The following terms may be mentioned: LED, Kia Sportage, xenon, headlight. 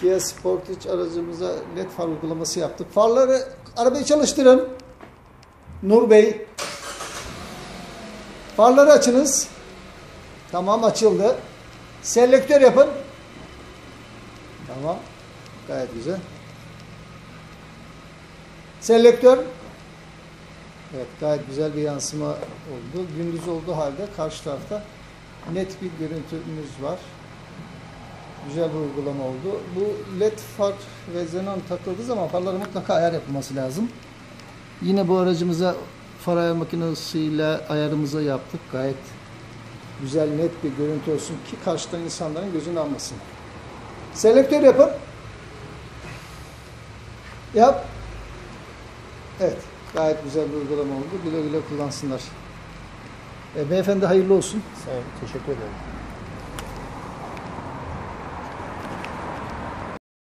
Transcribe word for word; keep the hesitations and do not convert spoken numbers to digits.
Kia Sportage aracımıza led far uygulaması yaptık. Farları, arabayı çalıştırın. Nur Bey. Farları açınız. Tamam, açıldı. Selektör yapın. Tamam. Gayet güzel. Selektör. Evet, gayet güzel bir yansıma oldu. Gündüz olduğu halde karşı tarafta net bir görüntümüz var. Güzel bir uygulama oldu. Bu led far ve xenon takıldığı zaman farlara mutlaka ayar yapılması lazım. Yine bu aracımıza far ayar makinesiyle ayarımıza yaptık. Gayet güzel, net bir görüntü olsun ki karşıdan insanların gözünü almasın. Selektör yapın. Yap. Evet. Gayet güzel bir uygulama oldu. Güle güle kullansınlar. E, beyefendi hayırlı olsun. Sağ olun. Teşekkür ederim.